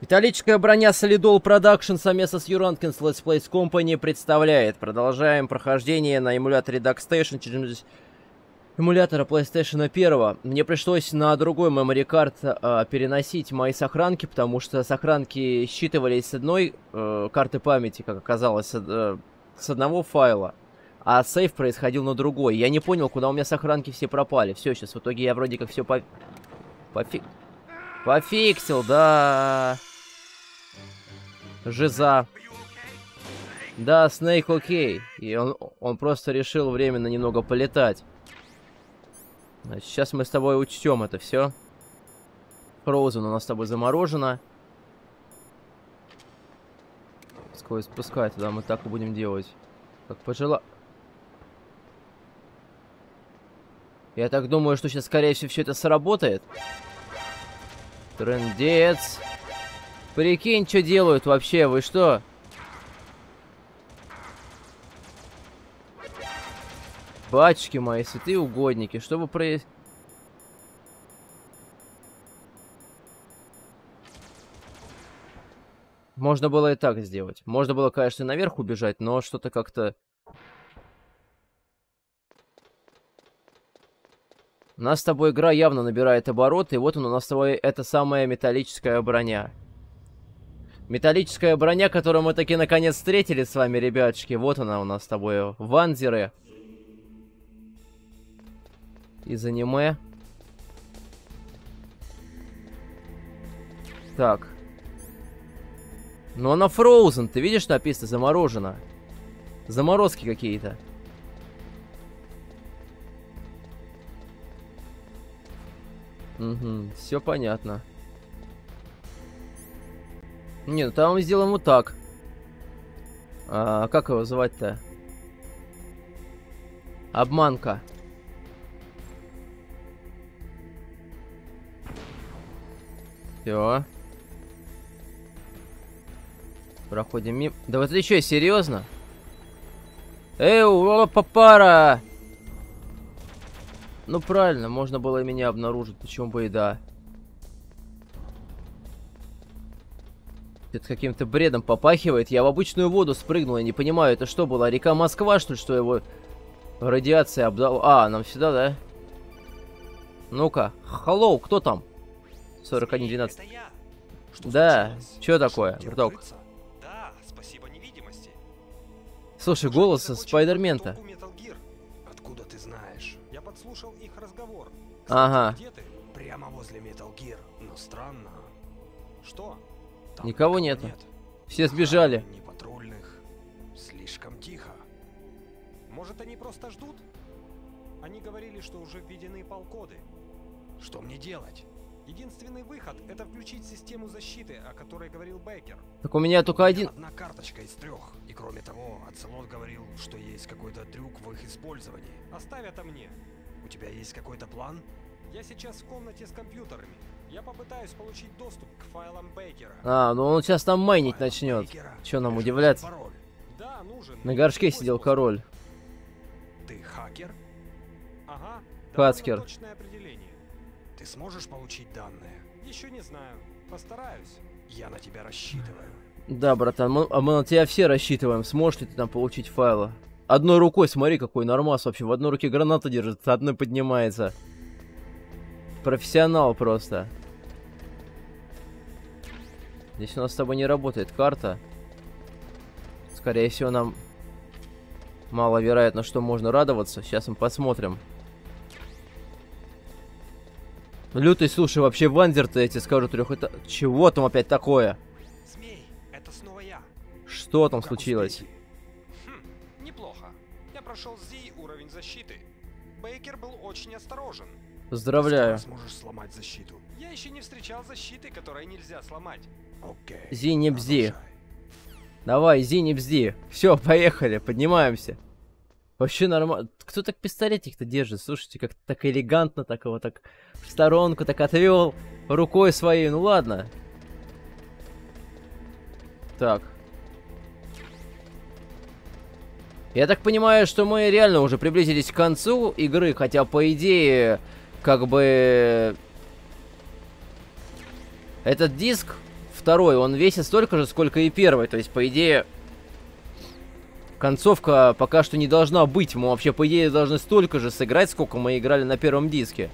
Металлическая броня Солидол Production совместно с Юранкинс Let's Plays Company представляет. Продолжаем прохождение на эмуляторе DuckStation через эмулятора PlayStation 1. Мне пришлось на другой memory card переносить мои сохранки, потому что сохранки считывались с одной карты памяти, как оказалось, с одного файла, а сейв происходил на другой. Я не понял, куда у меня сохранки все пропали. Все, сейчас в итоге я вроде как все пофиксил, да. Жиза. Да, Снейк окей. И он просто решил временно немного полетать. Значит, сейчас мы с тобой учтем это все. Фроузен у нас с тобой заморожено. Пускай туда мы так и будем делать. Как пожелал. Я так думаю, что сейчас, скорее всего, все это сработает. Трындец. Прикинь, что делают вообще, вы что? Батюшки мои, святые угодники, что вы происходит? Можно было и так сделать. Можно было, конечно, и наверх убежать, но что-то как-то... У нас с тобой игра явно набирает обороты, и вот он у нас с тобой эта самая металлическая броня. Металлическая броня, которую мы таки наконец встретили с вами, ребятушки. Вот она у нас с тобой. Ванзеры. Из аниме. Так. Но она фроузен, ты видишь, написано заморожено. Заморозки какие-то. Угу, все понятно. Не, ну там мы сделаем вот так. А как его звать-то? Обманка. Все. Проходим мимо. Да вот ты что, серьезно? Эй, папара! Ну правильно, можно было и меня обнаружить, почему бы и да. Это каким-то бредом попахивает. Я в обычную воду спрыгнул, я не понимаю, это что было? Река Москва, что ли, что его радиация обдала? А, нам сюда, да? Ну-ка, hello, кто там? 41-12. Да, что такое, браток? Слушай, голос Спайдермента. Откуда ты знаешь? Я подслушал их разговор. Кстати, ага. Где ты? Прямо возле Метал Гир. Но странно. Что? Там никого нет. Все сбежали. Не патрульных. Слишком тихо. Может, они просто ждут? Они говорили, что уже введены палкоды. Что мне делать? Единственный выход — это включить систему защиты, о которой говорил Бейкер. Так у меня только один... Одна карточка из трех. И кроме того, Оцелот говорил, что есть какой-то трюк в их использовании. Оставь это мне. У тебя есть какой-то план? Я сейчас в комнате с компьютерами. Я попытаюсь получить доступ к файлам Бейкера. А, ну он сейчас там майнить файл начнет. Бейкера. Че нам удивляться? Да, нужен. На горшке сидел пусть. Король. Ты хакер? Ага. Хацкер. Ты сможешь получить данные? Еще не знаю. Постараюсь. Я на тебя рассчитываю. Да, братан, мы на тебя все рассчитываем. Сможешь ли ты там получить файлы? Одной рукой, смотри, какой нормас вообще. В одной руке граната держит, а одной поднимается. Профессионал просто. Здесь у нас с тобой не работает карта. Скорее всего, нам маловероятно, что можно радоваться. Сейчас мы посмотрим. Лютый, слушай, вообще вандер-то, я тебе скажу, Чего там опять такое? Змей, это снова я. Что там случилось? Хм, неплохо. Я прошел ЗИ уровень защиты. Бейкер был очень осторожен. Поздравляю. Ты сможешь сломать защиту. Я еще не встречал защиты, которой нельзя сломать. Окей. Зи не бзи. Давай, зи не бзи. Все, поехали, поднимаемся. Вообще нормально. Кто так пистолетик-то держит? Слушайте, как-то так элегантно, так его так в сторонку так отвел рукой своей. Ну ладно. Так. Я так понимаю, что мы реально уже приблизились к концу игры, хотя по идее, как бы... Этот диск Второй, он весит столько же, сколько и первый. То есть, по идее, концовка пока что не должна быть. Мы вообще, по идее, должны столько же сыграть, сколько мы играли на первом диске.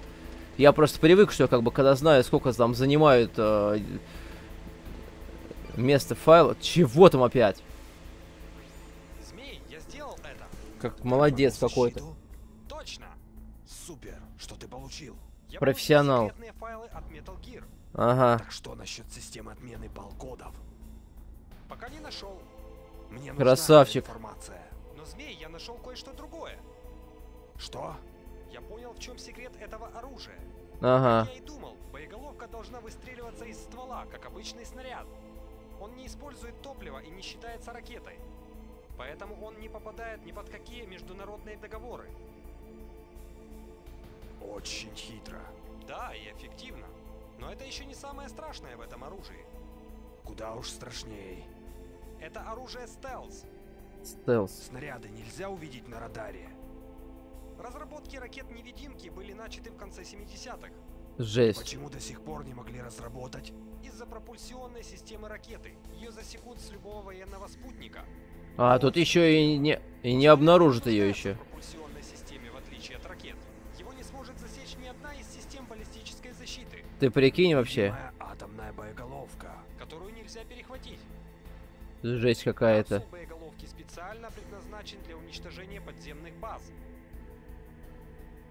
Я просто привык, что как бы, когда знаю, сколько там занимают место файла... Чего там опять? Змей, я сделал это. Как молодец какой-то. Точно. Супер, что ты получил. Профессионал. Файлы от Метал Гир. Ага. Так что насчет системы отмены балкодов? Пока не нашел. Мне нужна красавчик информация. Но, Змей, я нашел кое-что другое. Что? Я понял, в чем секрет этого оружия. Ага. Как я и думал, боеголовка должна выстреливаться из ствола, как обычный снаряд. Он не использует топливо и не считается ракетой. Поэтому он не попадает ни под какие международные договоры. Очень хитро. Да, и эффективно. Но это еще не самое страшное в этом оружии. Куда уж страшнее. Это оружие стелс. Стелс. Снаряды нельзя увидеть на радаре. Разработки ракет-невидимки были начаты в конце 70-х. Жесть. Почему до сих пор не могли разработать? Из-за пропульсионной системы ракеты. Ее засекут с любого военного спутника. А, тут еще и не обнаружат ее еще. Пропульсионной системе, в отличие от ракет. Его не сможет засечь ни одна из систем баллистической защиты. Ты прикинь вообще. Атомная боеголовка, которую нельзя перехватить. Жесть какая-то. Капсул боеголовки специально предназначен для уничтожения подземных баз.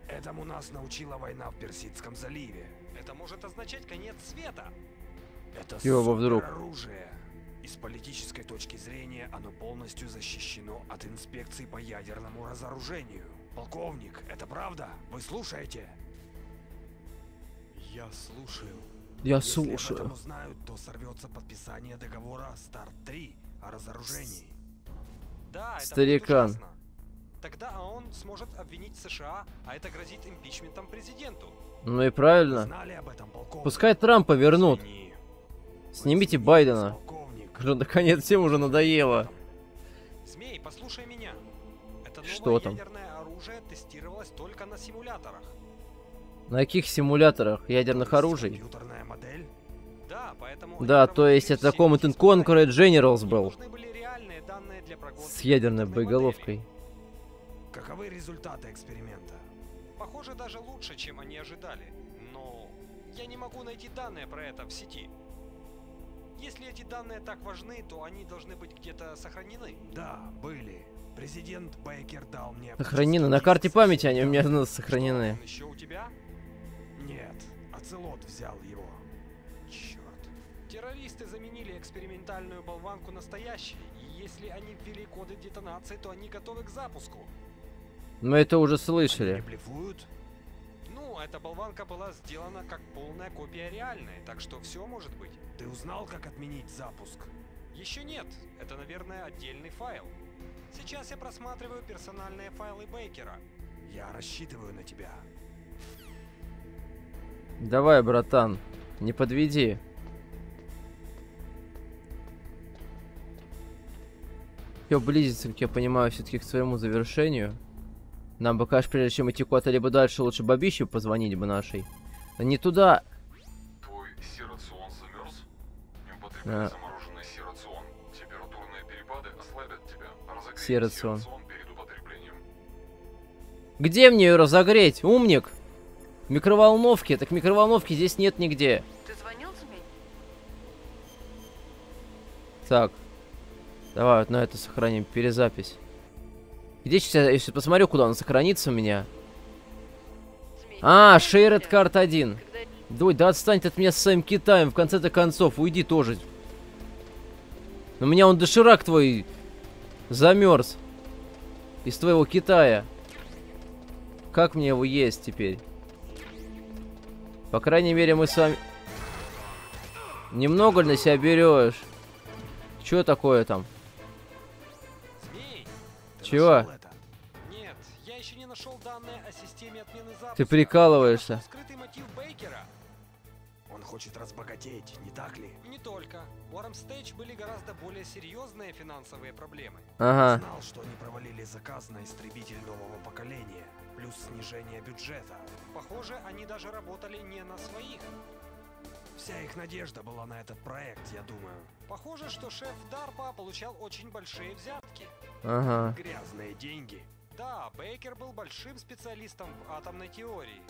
Этому нас научила война в Персидском заливе. Это может означать конец света. Это супероружие. И с политической точки зрения оно полностью защищено от инспекций по ядерному разоружению. Полковник, это правда? Вы слушаете? Я слушаю. Я слушаю. Если об этом узнают, то сорвется подписание договора Старт-3 о разоружении. Да, это старикан. Ужасно. Тогда он сможет обвинить США, а это грозит импичментом президенту. Ну и правильно. Об этом, пускай Трампа вернут. Снимите Байдена. Уже наконец всем уже надоело. Змей, послушай меня. Это новое что там? Ядерное оружие тестировалось только на симуляторах. На каких симуляторах? Ядерных оружий? Компьютерная модель? Да, поэтому да, то есть это Comet and Conquer Generals был. С ядерной боеголовкой. Каковы результаты эксперимента? Похоже, даже лучше, чем они ожидали. Но я не могу найти данные про это в сети. Если эти данные так важны, то они должны быть где-то сохранены. Да, были. Президент Бейкер дал мне... Сохранены. На карте памяти они у меня сохранены. Еще у тебя? Нет. Оцелот взял его. Черт. Террористы заменили экспериментальную болванку настоящей. И если они ввели коды детонации, то они готовы к запуску. Мы это уже слышали. Они блефуют? Ну, эта болванка была сделана как полная копия реальной, так что все может быть. Ты узнал, как отменить запуск? Еще нет. Это, наверное, отдельный файл. Сейчас я просматриваю персональные файлы Бейкера. Я рассчитываю на тебя. Давай, братан, не подведи. Все близится, как я понимаю, все-таки к своему завершению. Нам бы, конечно, прежде чем идти куда-то либо дальше, лучше бабище позвонить бы нашей. Не туда. Твой серацион замерз? Не употребляй замороженный серацион. Температурные перепады ослабят тебя. Разогрей серацион перед употреблением. Где мне ее разогреть? Умник! В микроволновке. Так микроволновки здесь нет нигде. Ты звонил тебе? Так. Давай вот на это сохраним перезапись. Где сейчас, если посмотрю, куда он сохранится у меня? А, Shared Card 1. Дой, да отстань ты от меня с своим Китаем, в конце-то концов, уйди тоже. У меня он доширак твой замерз. Из твоего Китая. Как мне его есть теперь? По крайней мере, мы с вами... Немного ли на себя берешь? Чё такое там? Чего? Нет, я еще не нашел данные о системе отмены запуска. Ты прикалываешься. Скрытый мотив Бейкера. Он хочет разбогатеть, не так ли? Не только. У Армстейдж были гораздо более серьезные финансовые проблемы. Ага. Знал, что они провалили заказ на истребитель нового поколения, плюс снижение бюджета. Похоже, они даже работали не на своих. Вся их надежда была на этот проект, я думаю. Похоже, что шеф DARPA получал очень большие взятки. Ага. Грязные деньги. Да, Бейкер был большим специалистом в атомной теории.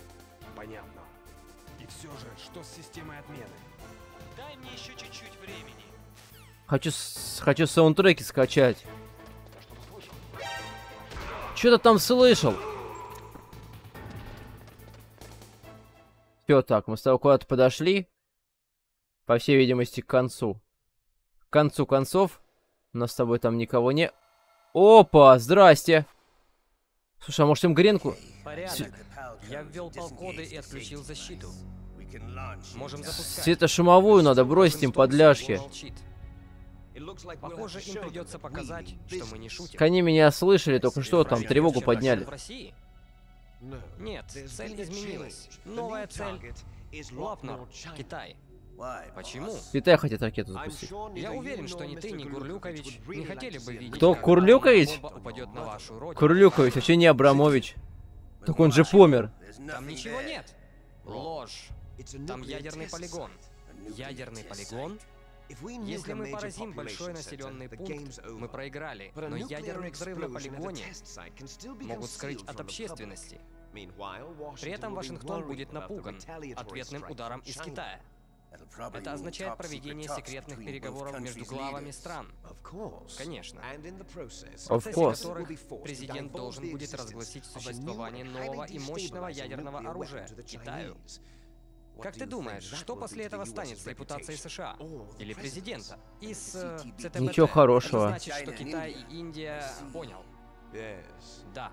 Понятно. И все же, что с системой отмены? Дай мне еще чуть-чуть времени. Хочу саундтреки скачать. Что-то там слышал. Все, так, мы с тобой куда-то подошли. По всей видимости, к концу. К концу концов. У нас с тобой там никого не... Опа, здрасте. Слушай, а может им гренку? Порядок. Я ввел палкоды и отключил защиту. Можем запускать. Светошумовую надо бросить им подляшки. Похоже, им придется показать, что мы не шутим. Они меня слышали, только что там тревогу подняли. Нет, цель изменилась. Новая цель. Лапнор, Китай. Почему? Китай хотят ракету запустить. Я уверен, что ни ты, ни Гурлюкович не хотели бы видеть. Кто? Гурлюкович? Гурлюкович, вообще не Абрамович. Так он же помер. Там ничего нет. Ложь. Там ядерный полигон. Ядерный полигон? Если мы поразим большой населенный пункт, мы проиграли, но ядерный взрыв на полигоне могут скрыть от общественности. При этом Вашингтон будет напуган ответным ударом из Китая. Это означает проведение секретных переговоров между главами стран. Конечно. В процессе которых президент должен будет разгласить существование нового и мощного ядерного оружия Китаю. Как ты думаешь, что после этого станет с репутацией США? Или президента? И с ЦТБТ? Ничего хорошего. Это значит, что Китай и Индия... Понял. Да.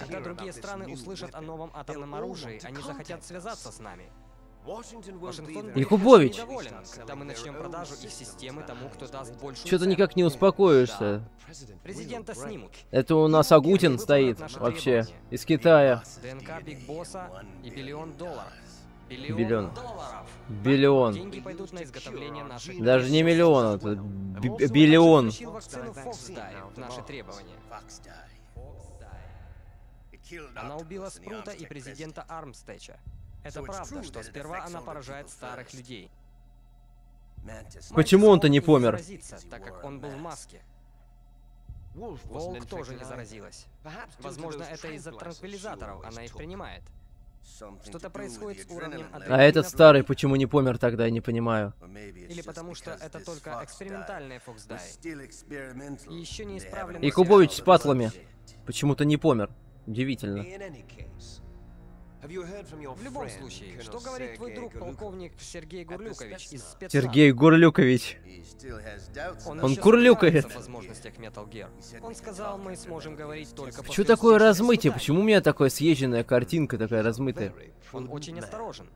Когда другие страны услышат о новом атомном оружии, они захотят связаться с нами. Якубович! Когда мы начнем продажу их системы тому, кто даст больше... Чё-то никак не успокоишься. Президента снимут. Это у нас Агутин стоит вообще. Из Китая. ДНК Биг Босса и $1 миллион. Биллион. Деньги пойдут на изготовление наших... Даже не миллион, а биллион. Фокс-дай. Наши требования. Она убила Спрута и президента Армстеча. Это правда, что сперва она поражает старых людей. Почему он-то не помер? Так как он был в маске. Волк тоже не заразилась. Возможно, это из-за транквилизаторов она их принимает. Что-то происходит с уровнем адреналина. А этот старый почему не помер тогда, я не понимаю. Или потому что это только экспериментальная Фокс-дай. И еще не исправлено... Якубович с патлами почему-то не помер. Удивительно. В любом случае, что говорит твой друг, полковник Сергей Гурлюкович из спецназа? Сергей Гурлюкович. Он гурлюкает. Он сказал, мы сможем говорить только... Почему такое размытие? Почему у меня такая съезженная картинка, такая размытая? Он очень осторожен.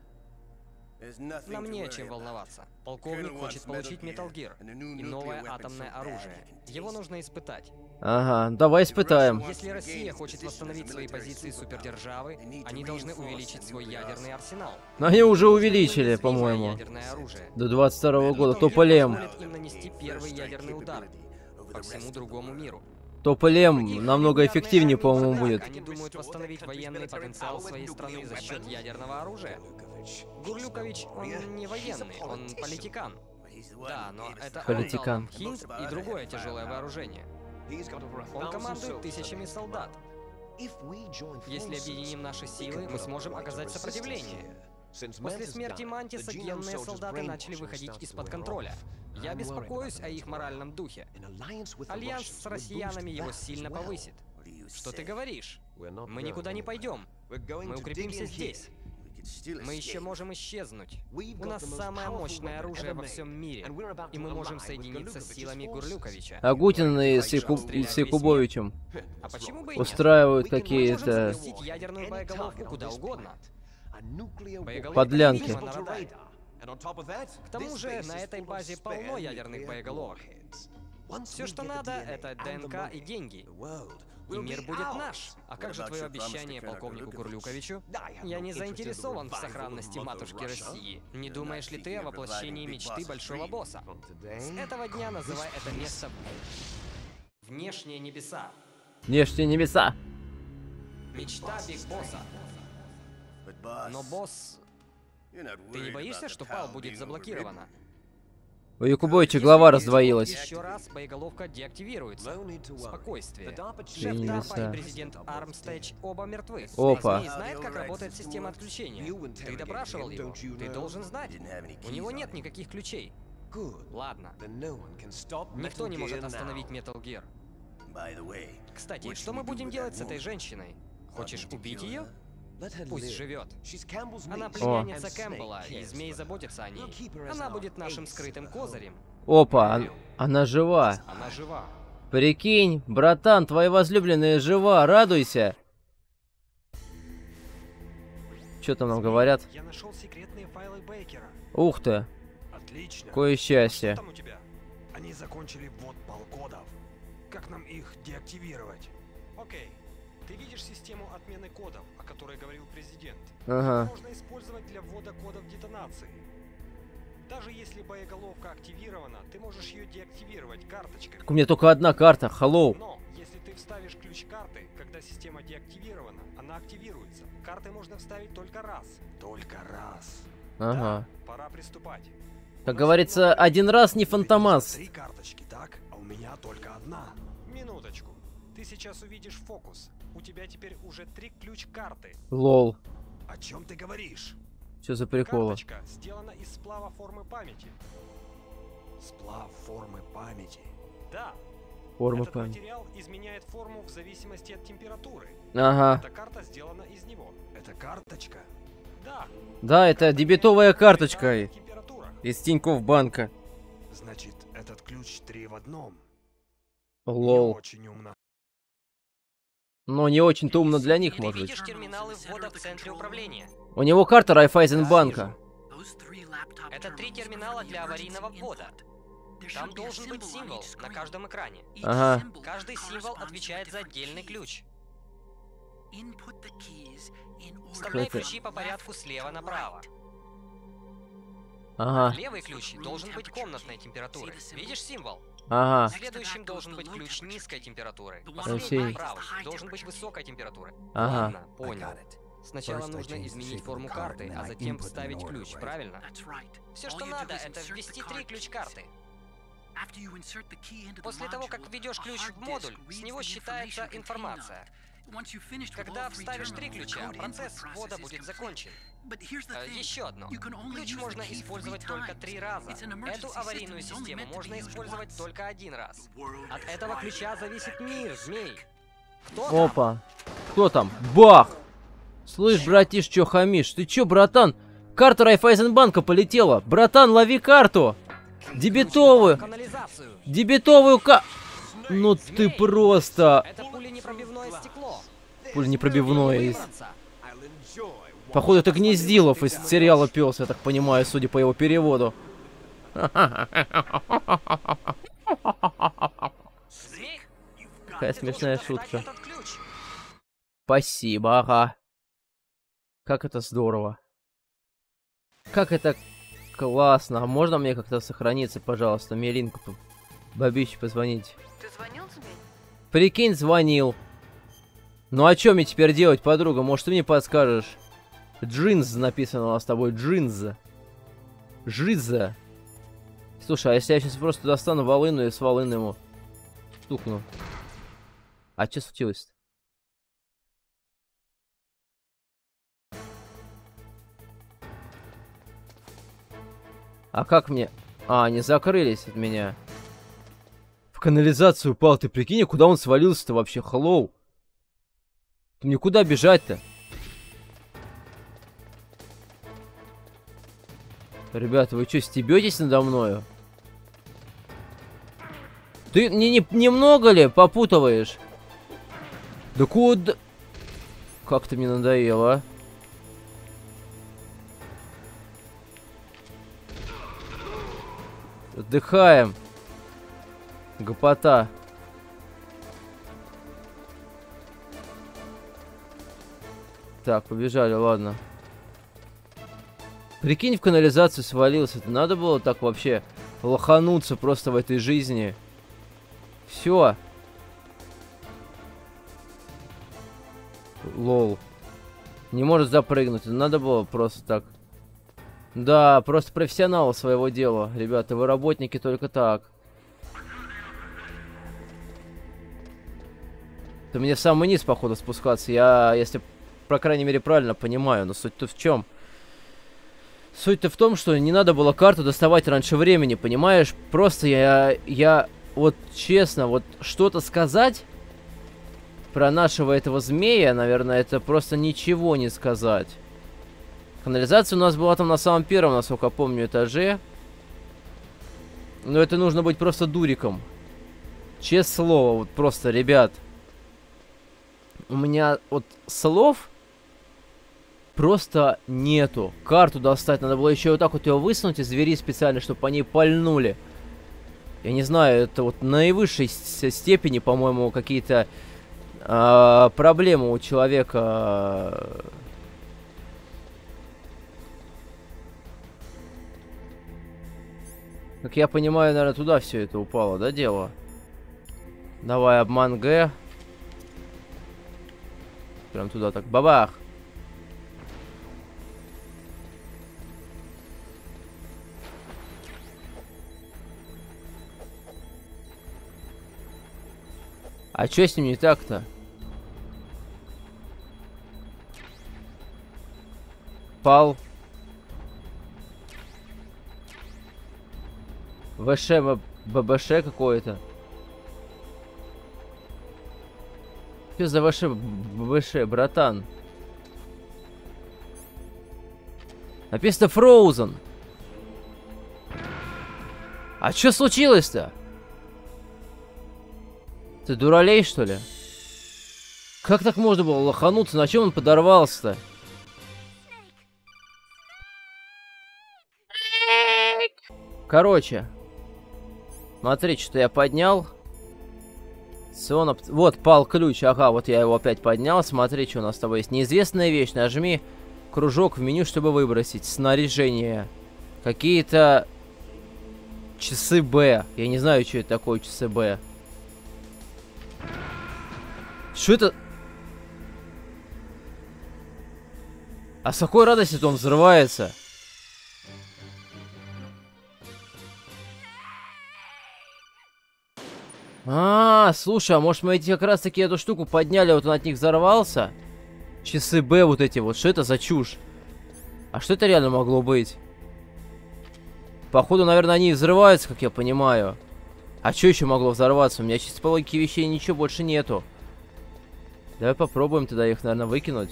Нам не о чем волноваться. Полковник хочет получить Метал Гир и новое атомное оружие. Его нужно испытать. Ага, давай испытаем. Если Россия хочет восстановить свои позиции супердержавы, они должны увеличить свой ядерный арсенал. Но они уже увеличили, по-моему. До 22-го года. Тополем. Им нанести первый ядерный удар по всему другому миру. Тополем намного эффективнее, по-моему, будет. Они думают восстановить военный потенциал своей страны за счет ядерного оружия. Гурлюкович, он не военный, он политикан. Да, но это политикан. Хинт и другое тяжелое вооружение. Он командует тысячами солдат. Если объединим наши силы, мы сможем оказать сопротивление. После смерти Мантиса генные солдаты начали выходить из-под контроля. Я беспокоюсь о их моральном духе. Альянс с россиянами его сильно повысит. Что ты говоришь? Мы никуда не пойдем. Мы укрепимся здесь. Мы еще можем исчезнуть. У нас самое мощное оружие во всем мире, и мы можем соединиться с силами Гурлюковича. Агутин и с Якубовичем устраивают какие-то подлянки. К тому же на этой базе полно ядерных боеголовок. Все, что надо, это ДНК и деньги. И мир будет наш. А как же твое обещание полковнику Гурлюковичу? Я не заинтересован в сохранности матушки России. Не думаешь ли ты о воплощении мечты большого босса? С этого дня называй это место Внешние небеса. Внешние небеса. Мечта Биг Босса. Но босс... Ты не боишься, что пал будет заблокирована? У Якубовича голова раздвоилась. Еще раз боеголовка деактивируется. Спокойствие. Шеф DARPA и президент Армстейдж оба мертвы. Опа. Не знает, как работает система отключения. Ты допрашивал его? Ты должен знать. У него нет никаких ключей. Ладно. Никто не может остановить Метал Гир. Кстати, что мы будем делать с этой женщиной? Хочешь убить ее? Пусть живет. Она племянница Кэмпбелла, и змей заботится о ней. Она будет нашим скрытым козырем. Опа, она жива. Она жива. Прикинь, братан, твоя возлюбленная жива, радуйся. Что там нам говорят? Я нашел секретные файлы Бейкера. Ух ты. Отлично. Какое счастье. Что там у тебя? Они закончили ввод палкодов. Как нам их деактивировать? Окей. Ты видишь систему отмены кодов, о которой говорил президент. Ага. Можно использовать для ввода кодов детонации. Даже если боеголовка активирована, ты можешь ее деактивировать карточкой. Так у меня только одна карта, hello. Но если ты вставишь ключ карты, когда система деактивирована, она активируется. Карты можно вставить только раз. Только раз. Ага. Да, пора приступать. Как говорится, один раз не фантомас. Три карточки, так? А у меня только одна. Минуточку. Ты сейчас увидишь фокус. У тебя теперь уже три ключ-карты. Лол. О чем ты говоришь? Что за прикол? Карточка сделана из сплава формы памяти. Сплав формы памяти. Да. Форма Этот памяти. Материал изменяет форму в зависимости от температуры. Ага. Эта карта сделана из него. Это карточка? Да. Да, это дебетовая карточка. Из Тинькофф банка. Значит, этот ключ 3 в 1. Лол. Очень умно. Но не очень-то умно для них, может быть. У него карта Райффайзенбанка. Это 3 терминала для аварийного ввода. Там должен быть символ на каждом экране. Ага. Каждый символ отвечает за отдельный ключ. Вставляй ключи по порядку слева направо. Ага. Левый ключ должен быть комнатной температуры. Видишь символ? Ага. Следующим должен быть ключ низкой температуры. Последний правый должен быть высокой температуры. Ага. Ладно, понял. Сначала нужно изменить форму карты, а затем вставить ключ, правильно? Все, что надо, это ввести 3 ключ карты. После того, как введешь ключ в модуль, с него считается информация. Когда вставишь 3 ключа, процесс ввода будет закончен. Еще одно. Ключ можно использовать только 3 раза. Эту аварийную систему можно использовать только 1 раз. От этого ключа зависит мир, змей. Кто там? Опа. Кто там? Бах! Слышь, братиш, чё хамишь? Ты чё, братан? Карта Райффайзенбанка полетела. Братан, лови карту. Дебетовую. Дебетовую ка... Ну ты просто... Пуленепробивное. Походу, это Гнездилов из сериала «Пёс», я так понимаю, судя по его переводу. Какая смешная шутка. Спасибо, ага. Как это здорово. Как это классно. А можно мне как-то сохраниться, пожалуйста? Мне Линку бабище позвонить. Ты звонил тебе? Прикинь, звонил. Ну а чё мне теперь делать, подруга? Может, ты мне подскажешь? Джинс написано у нас с тобой. Джинс. Жиза. Слушай, а если я сейчас просто достану волыну и с волыны ему стукну? А чё случилось-то? А как мне... А, они закрылись от меня. В канализацию упал. Ты прикинь, куда он свалился-то вообще? Хеллоу. Никуда бежать-то. Ребята, вы что, стебетесь надо мною? Ты немного ли попутываешь? Да куда? Как-то мне надоело. Отдыхаем. Гопота. Так, побежали, ладно. Прикинь, в канализацию свалился. Это надо было так вообще лохануться просто в этой жизни. Все. Лол. Не может запрыгнуть. Это надо было просто так Да, просто профессионалы своего дела. Ребята, вы работники только так. То мне в самый низ, походу, спускаться. Я, если, по крайней мере, правильно понимаю. Но суть-то в чем? Суть-то в том, что не надо было карту доставать раньше времени, понимаешь? Просто я вот честно, вот что-то сказать про нашего этого змея, наверное, это просто ничего не сказать. Канализация у нас была там на самом первом, насколько я помню, этаже. Но это нужно быть просто дуриком. Честное слово, вот просто, ребят. У меня вот слов... Просто нету. Карту достать. Надо было еще вот так вот ее высунуть из двери специально, чтобы по ней пальнули. Я не знаю, это вот наивысшей степени, по-моему, какие-то проблемы у человека. Как я понимаю, наверное, туда все это упало, да, дело? Давай, обман Г. Прям туда так. Бабах! А чё с ним не так-то? Пал. ВШ, ББШ какое-то. Чё за ВШ, ББШ, братан? Написано Frozen. А чё случилось-то? Ты дуралей, что ли? Как так можно было лохануться? На чем он подорвался-то? Короче. Смотри, что я поднял. Вот, пал ключ. Ага, вот я его опять поднял. Смотри, что у нас с тобой есть. Неизвестная вещь. Нажми кружок в меню, чтобы выбросить. Снаряжение. Какие-то... Часы Б. Я не знаю, что это такое часы Б. Что это? А с какой радостью он взрывается? А, слушай, а может мы эти как раз таки эту штуку подняли, вот он от них взорвался? Часы Б вот эти вот, что это за чушь? А что это реально могло быть? Походу, наверное, они взрываются, как я понимаю. А что еще могло взорваться? У меня чисто по логике вещей ничего больше нету. Давай попробуем тогда их, наверное, выкинуть.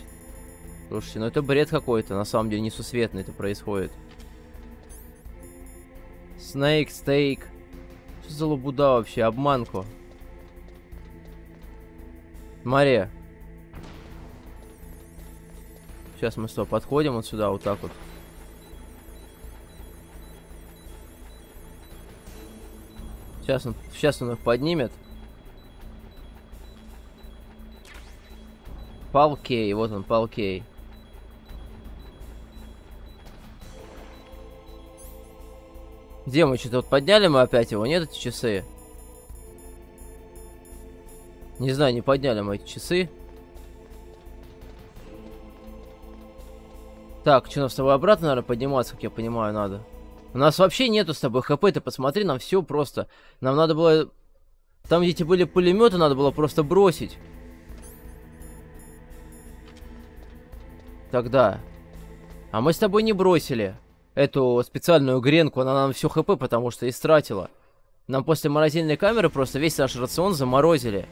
Слушайте, ну это бред какой-то, на самом деле несусветно это происходит. Снейк, стейк. Что за лабуда вообще? Обманку. Мария. Сейчас мы что, подходим вот сюда, вот так вот. Сейчас он их поднимет. Палкей, вот он, палкей. Где мы что-то вот подняли мы опять его? Нет, эти часы? Не знаю, не подняли мы эти часы. Так, что нам с тобой обратно, наверное, подниматься, как я понимаю, надо. У нас вообще нету с тобой хп, ты посмотри, нам все просто. Нам надо было... Там, где эти были пулеметы, надо было просто бросить. Тогда. А мы с тобой не бросили эту специальную гренку, она нам все хп, потому что истратила. Нам после морозильной камеры просто весь наш рацион заморозили.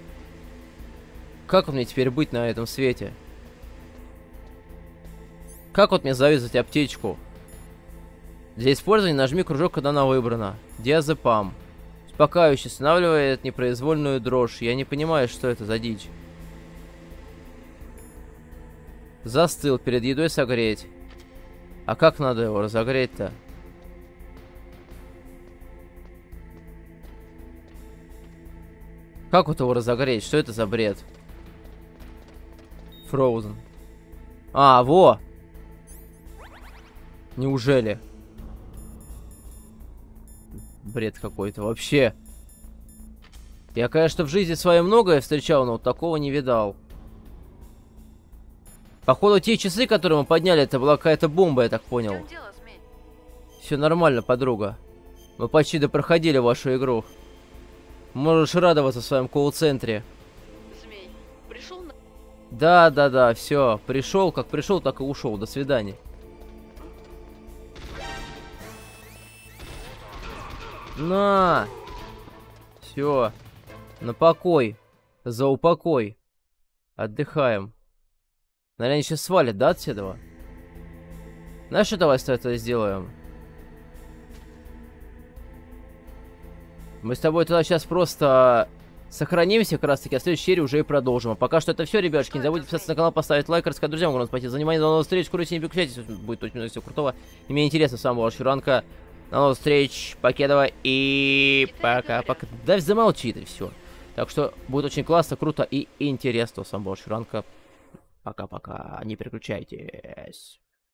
Как мне теперь быть на этом свете? Как вот мне завязать аптечку? Для использования нажми кружок, когда она выбрана. Диазепам. Успокаивающе останавливает непроизвольную дрожь. Я не понимаю, что это за дичь. Застыл, перед едой согреть. А как надо его разогреть-то? Как вот его разогреть? Что это за бред? Frozen. А, во! Неужели? Бред какой-то вообще. Я, конечно, в жизни своей многое встречал, но вот такого не видал. Походу, те часы, которые мы подняли, это была какая-то бомба, я так понял. Все нормально, подруга. Мы почти допроходили вашу игру. Можешь радоваться в своем колл-центре. Змей, пришел на... Да, все. Пришел, как пришел, так и ушел. До свидания. На! Все. На покой. За упокой. Отдыхаем. Наверное, они сейчас свалят, да, отседова? Знаешь, что давай с тобой сделаем? Мы с тобой туда сейчас просто сохранимся, как раз таки, а в следующей серии уже и продолжим. А пока что это все, ребятушки. Не забудьте подписаться на канал, поставить лайк, рассказать друзьям, как у нас пойти. За внимание, до новых встреч, курите, не переключайтесь, будет очень много всего крутого. И мне интересно, с вами была Юранка. До новых встреч, покедова и пока-пока. Да замолчи ты, все. Так что будет очень классно, круто и интересно. С вами была Юранка. Пока-пока, не переключайтесь.